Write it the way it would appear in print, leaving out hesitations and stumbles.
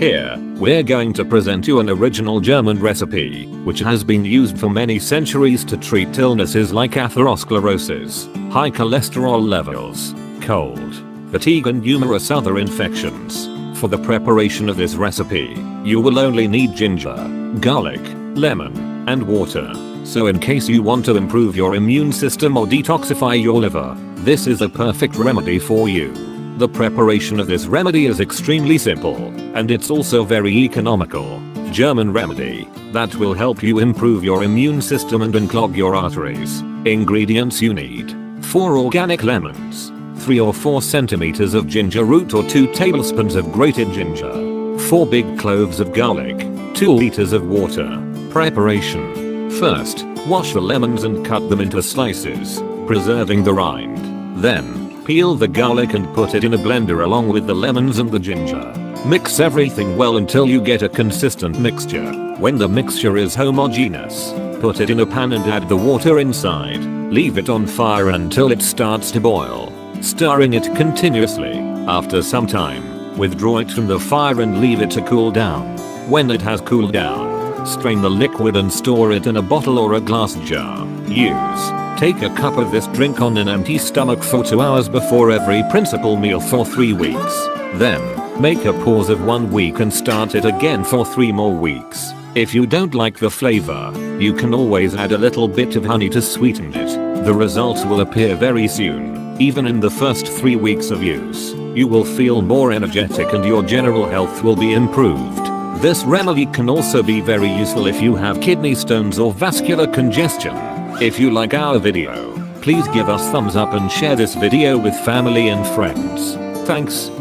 Here, we're going to present you an original German recipe, which has been used for many centuries to treat illnesses like atherosclerosis, high cholesterol levels, cold, fatigue and numerous other infections. For the preparation of this recipe, you will only need ginger, garlic, lemon, and water. So in case you want to improve your immune system or detoxify your liver, this is a perfect remedy for you. The preparation of this remedy is extremely simple, and it's also very economical. German remedy that will help you improve your immune system and unclog your arteries. Ingredients you need: 4 organic lemons, 3 or 4 centimeters of ginger root or 2 tablespoons of grated ginger, 4 big cloves of garlic, 2 liters of water. Preparation: first, wash the lemons and cut them into slices, preserving the rind. Then, peel the garlic and put it in a blender along with the lemons and the ginger. Mix everything well until you get a consistent mixture. When the mixture is homogeneous, put it in a pan and add the water inside. Leave it on fire until it starts to boil, stirring it continuously. After some time, withdraw it from the fire and leave it to cool down. When it has cooled down, strain the liquid and store it in a bottle or a glass jar. Take a cup of this drink on an empty stomach for 2 hours before every principal meal for 3 weeks. Then, make a pause of 1 week and start it again for 3 more weeks. If you don't like the flavor, you can always add a little bit of honey to sweeten it. The results will appear very soon. Even in the first 3 weeks of use, you will feel more energetic and your general health will be improved. This remedy can also be very useful if you have kidney stones or vascular congestion. If you like our video, please give us thumbs up and share this video with family and friends. Thanks.